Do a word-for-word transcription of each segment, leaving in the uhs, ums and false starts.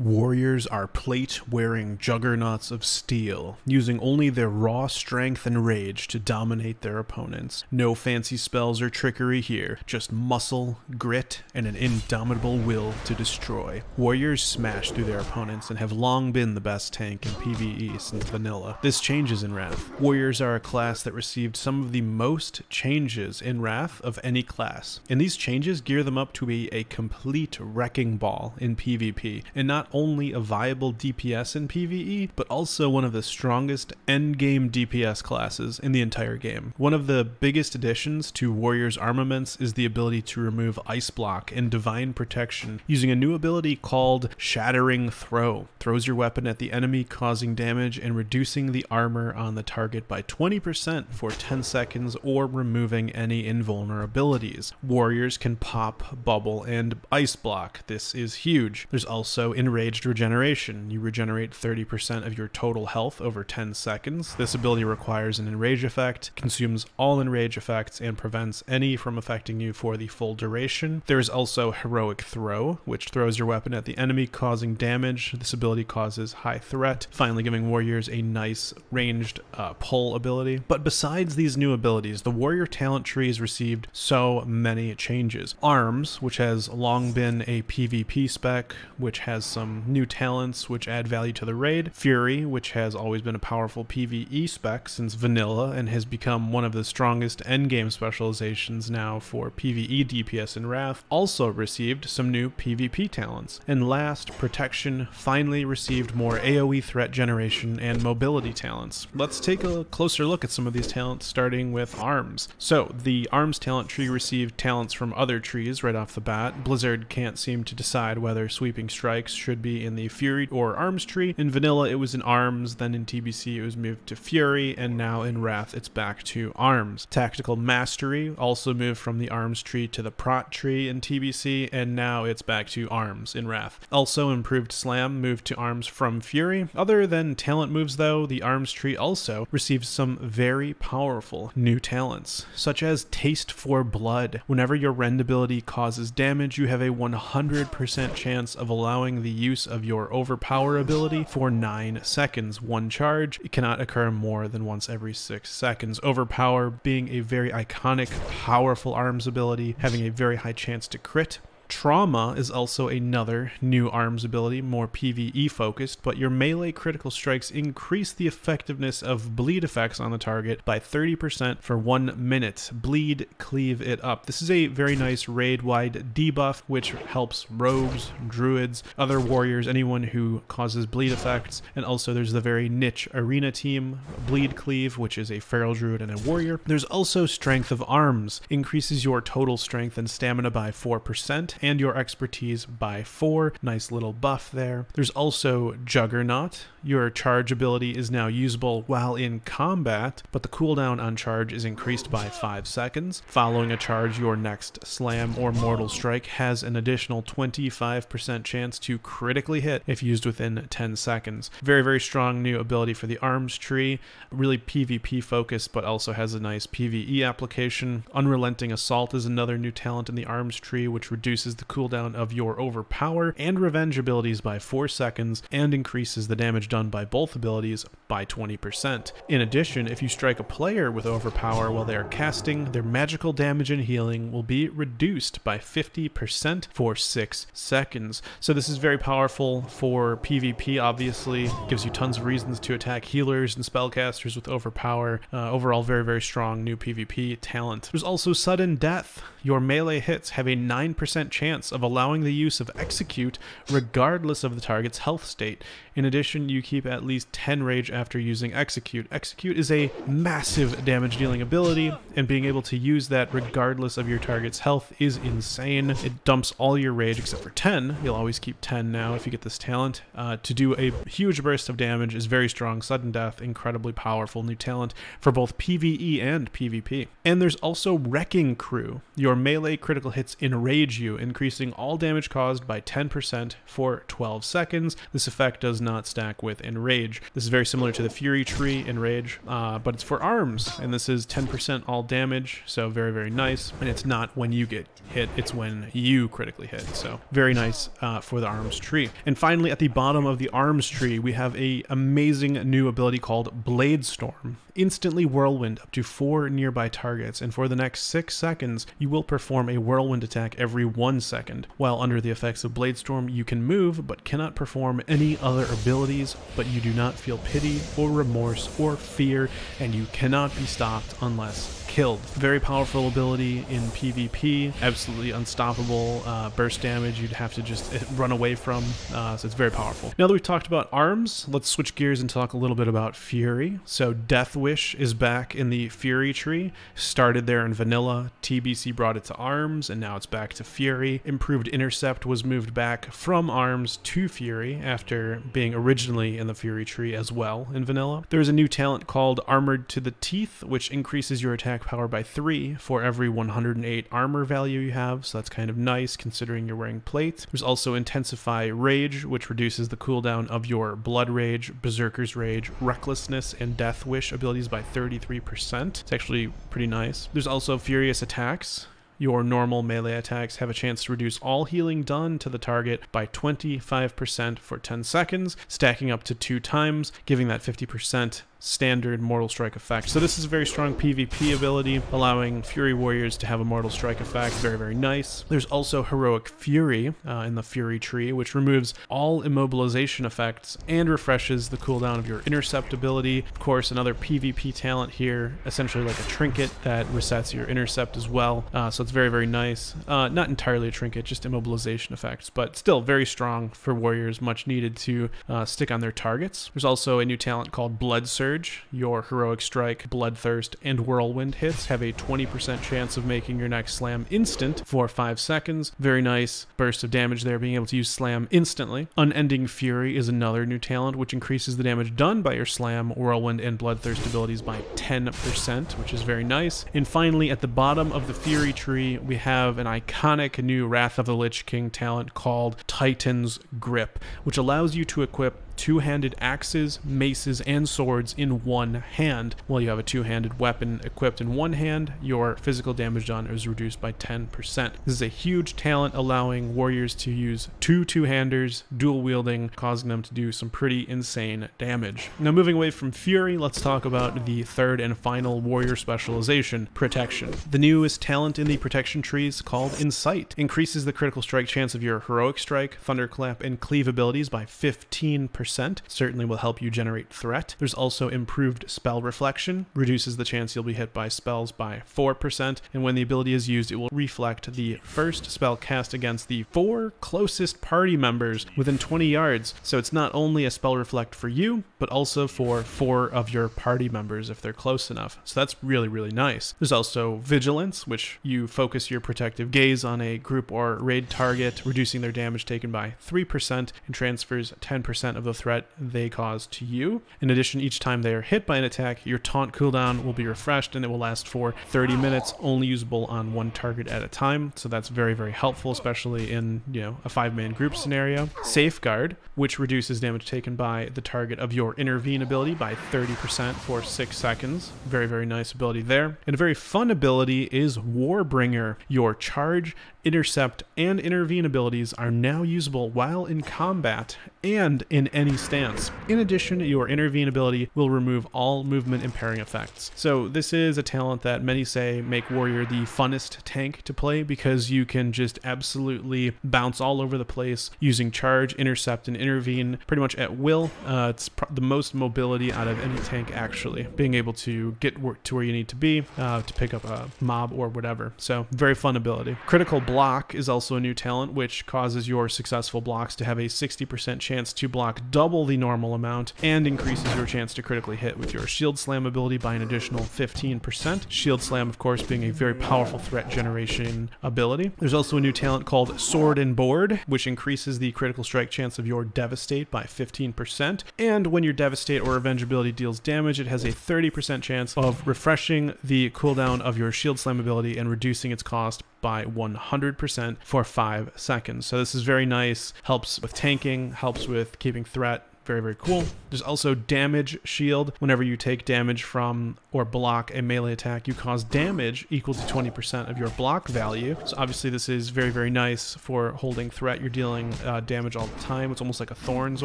Warriors are plate-wearing juggernauts of steel, using only their raw strength and rage to dominate their opponents. No fancy spells or trickery here, just muscle, grit, and an indomitable will to destroy. Warriors smash through their opponents and have long been the best tank in PvE since vanilla. This changes in Wrath. Warriors are a class that received some of the most changes in Wrath of any class, and these changes gear them up to be a complete wrecking ball in PvP, and not Not only a viable D P S in PvE, but also one of the strongest endgame D P S classes in the entire game. One of the biggest additions to Warriors' armaments is the ability to remove Ice Block and Divine Protection using a new ability called Shattering Throw. Throws your weapon at the enemy, causing damage and reducing the armor on the target by twenty percent for ten seconds, or removing any invulnerabilities. Warriors can pop, bubble, and Ice Block. This is huge. There's also in Enraged Regeneration. You regenerate thirty percent of your total health over ten seconds. This ability requires an Enrage effect, consumes all Enrage effects, and prevents any from affecting you for the full duration. There is also Heroic Throw, which throws your weapon at the enemy, causing damage. This ability causes high threat, finally giving Warriors a nice ranged uh, pull ability. But besides these new abilities, the Warrior talent tree has received so many changes. Arms, which has long been a PvP spec, which has some Some new talents which add value to the raid. Fury, which has always been a powerful PvE spec since vanilla and has become one of the strongest endgame specializations now for PvE D P S in Wrath, also received some new PvP talents. And last, Protection finally received more AoE threat generation and mobility talents. Let's take a closer look at some of these talents, starting with Arms. So, the Arms talent tree received talents from other trees right off the bat. Blizzard can't seem to decide whether Sweeping Strikes should be in the Fury or Arms tree. In vanilla it was in Arms, then in T B C it was moved to Fury, and now in Wrath it's back to Arms. Tactical Mastery also moved from the Arms tree to the Prot tree in T B C, and now it's back to Arms in Wrath. Also Improved Slam moved to Arms from Fury. Other than talent moves though, the Arms tree also receives some very powerful new talents, such as Taste for Blood. Whenever your Rend ability causes damage, you have a one hundred percent chance of allowing the use of your Overpower ability for nine seconds, one charge. It cannot occur more than once every six seconds. Overpower being a very iconic, powerful Arms ability, having a very high chance to crit. Trauma is also another new Arms ability, more PvE focused, but your melee critical strikes increase the effectiveness of bleed effects on the target by thirty percent for one minute. Bleed, cleave it up. This is a very nice raid-wide debuff, which helps rogues, druids, other warriors, anyone who causes bleed effects. And also there's the very niche arena team, bleed cleave, which is a feral druid and a warrior. There's also Strength of Arms, increases your total strength and stamina by four percent. And your expertise by four. Nice little buff there. There's also Juggernaut. Your charge ability is now usable while in combat, but the cooldown on charge is increased by five seconds. Following a charge, your next slam or mortal strike has an additional twenty-five percent chance to critically hit if used within ten seconds. Very, very strong new ability for the Arms tree. Really PvP focused, but also has a nice PvE application. Unrelenting Assault is another new talent in the Arms tree, which reduces the cooldown of your Overpower and Revenge abilities by four seconds and increases the damage done by both abilities by twenty percent. In addition, if you strike a player with Overpower while they are casting, their magical damage and healing will be reduced by fifty percent for six seconds. So this is very powerful for PvP, obviously. Gives you tons of reasons to attack healers and spellcasters with Overpower. Uh, overall, very, very strong new PvP talent. There's also Sudden Death. Your melee hits have a nine percent chance of allowing the use of Execute regardless of the target's health state. In addition, you keep at least ten rage after using Execute. Execute is a massive damage dealing ability, and being able to use that regardless of your target's health is insane. It dumps all your rage except for ten. You'll always keep ten now if you get this talent. Uh, to do a huge burst of damage is very strong. Sudden Death, incredibly powerful new talent for both PvE and PvP. And there's also Wrecking Crew. Your melee critical hits enrage you, increasing all damage caused by ten percent for twelve seconds. This effect does not stack with Enrage. This is very similar to the Fury Tree Enrage, uh, but it's for arms, and this is ten percent all damage, so very, very nice. And it's not when you get hit, it's when you critically hit, so very nice uh, for the arms tree. And finally, at the bottom of the arms tree, we have a amazing new ability called Bladestorm. Instantly whirlwind up to four nearby targets, and for the next six seconds, you will perform a whirlwind attack every one second. While under the effects of Bladestorm, you can move, but cannot perform any other abilities, but you do not feel pity or remorse or fear, and you cannot be stopped unless killed. Very powerful ability in PvP, absolutely unstoppable. Uh, burst damage you'd have to just run away from, uh, so it's very powerful. Now that we've talked about arms, let's switch gears and talk a little bit about Fury. So Death Wish is back in the Fury tree, started there in vanilla, T B C brought it to arms, and now it's back to Fury. Improved Intercept was moved back from arms to Fury after being originally in the Fury tree as well in vanilla. There's a new talent called Armored to the Teeth, which increases your attack power by three for every one hundred eight armor value you have, so that's kind of nice considering you're wearing plate. There's also Intensify Rage, which reduces the cooldown of your Blood Rage, Berserker's Rage, Recklessness, and Death Wish abilities by thirty-three percent. It's actually pretty nice. There's also Furious Attacks. Your normal melee attacks have a chance to reduce all healing done to the target by twenty-five percent for ten seconds, stacking up to two times, giving that fifty percent standard Mortal Strike effect. So this is a very strong PvP ability, allowing Fury Warriors to have a Mortal Strike effect. Very, very nice. There's also Heroic Fury uh, in the Fury tree, which removes all immobilization effects and refreshes the cooldown of your Intercept ability. Of course, another PvP talent here, essentially like a trinket that resets your Intercept as well. Uh, so it's very, very nice. Uh, not entirely a trinket, just immobilization effects, but still very strong for Warriors, much needed to uh, stick on their targets. There's also a new talent called Blood Surge. Your Heroic Strike, Bloodthirst, and Whirlwind hits have a twenty percent chance of making your next slam instant for five seconds. Very nice burst of damage there, being able to use slam instantly. Unending Fury is another new talent, which increases the damage done by your slam, Whirlwind, and Bloodthirst abilities by ten percent, which is very nice. And finally, at the bottom of the Fury tree, we have an iconic new Wrath of the Lich King talent called Titan's Grip, which allows you to equip two-handed axes, maces, and swords in one hand. While you have a two-handed weapon equipped in one hand, your physical damage done is reduced by ten percent. This is a huge talent, allowing warriors to use two two-handers, dual-wielding, causing them to do some pretty insane damage. Now, moving away from Fury, let's talk about the third and final warrior specialization, Protection. The newest talent in the Protection tree is called Insight. Increases the critical strike chance of your Heroic Strike, Thunderclap, and Cleave abilities by fifteen percent. Certainly will help you generate threat. There's also Improved Spell Reflection, reduces the chance you'll be hit by spells by four percent, and when the ability is used, it will reflect the first spell cast against the four closest party members within twenty yards. So it's not only a spell reflect for you, but also for four of your party members if they're close enough. So that's really, really nice. There's also Vigilance, which you focus your protective gaze on a group or raid target, reducing their damage taken by three percent, and transfers ten percent of the threat they cause to you. In addition, each time they are hit by an attack, your taunt cooldown will be refreshed, and it will last for thirty minutes, only usable on one target at a time. So that's very, very helpful, especially in, you know, a five-man group scenario. Safeguard, which reduces damage taken by the target of your Intervene ability by thirty percent for six seconds. Very, very nice ability there. And a very fun ability is Warbringer. Your Charge, Intercept, and Intervene abilities are now usable while in combat and in any stance. In addition, your Intervene ability will remove all movement impairing effects. So this is a talent that many say make Warrior the funnest tank to play, because you can just absolutely bounce all over the place using Charge, Intercept, and Intervene pretty much at will. Uh, it's pr the most mobility out of any tank, actually, being able to get to where you need to be uh, to pick up a mob or whatever. So very fun ability. Critical Block is also a new talent, which causes your successful blocks to have a sixty percent chance to block double the normal amount, and increases your chance to critically hit with your Shield Slam ability by an additional fifteen percent. Shield Slam, of course, being a very powerful threat generation ability. There's also a new talent called Sword and Board, which increases the critical strike chance of your Devastate by fifteen percent, and when your Devastate or Revenge ability deals damage, it has a thirty percent chance of refreshing the cooldown of your Shield Slam ability and reducing its cost by one hundred percent for five seconds. So this is very nice, helps with tanking, helps with keeping threat. Very, very cool. There's also damage shield. Whenever you take damage from or block a melee attack, you cause damage equal to twenty percent of your block value. So obviously this is very, very nice for holding threat. You're dealing uh, damage all the time. It's almost like a Thorns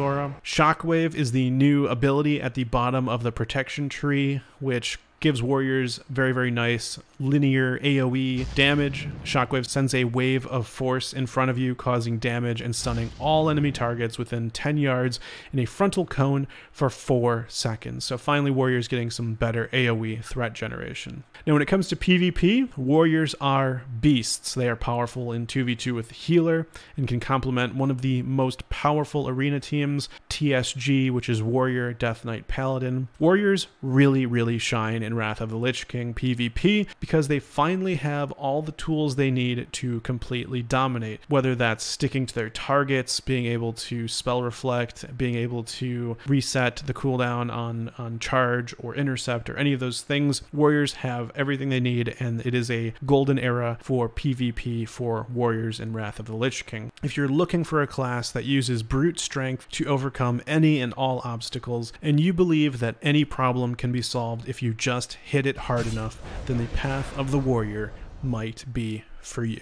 aura. Shockwave is the new ability at the bottom of the protection tree, which gives warriors very, very nice linear AoE damage. Shockwave sends a wave of force in front of you, causing damage and stunning all enemy targets within ten yards in a frontal cone for four seconds. So finally, warriors getting some better AoE threat generation. Now, when it comes to PvP, warriors are beasts. They are powerful in two v two with healer and can complement one of the most powerful arena teams, T S G, which is Warrior, Death Knight, Paladin. Warriors really, really shine in Wrath of the Lich King PvP because they finally have all the tools they need to completely dominate, whether that's sticking to their targets, being able to spell reflect, being able to reset the cooldown on, on charge or intercept or any of those things. Warriors have everything they need, and it is a golden era for PvP for warriors in Wrath of the Lich King. If you're looking for a class that uses brute strength to overcome any and all obstacles, and you believe that any problem can be solved if you just hit it hard enough, then the path of the warrior might be for you.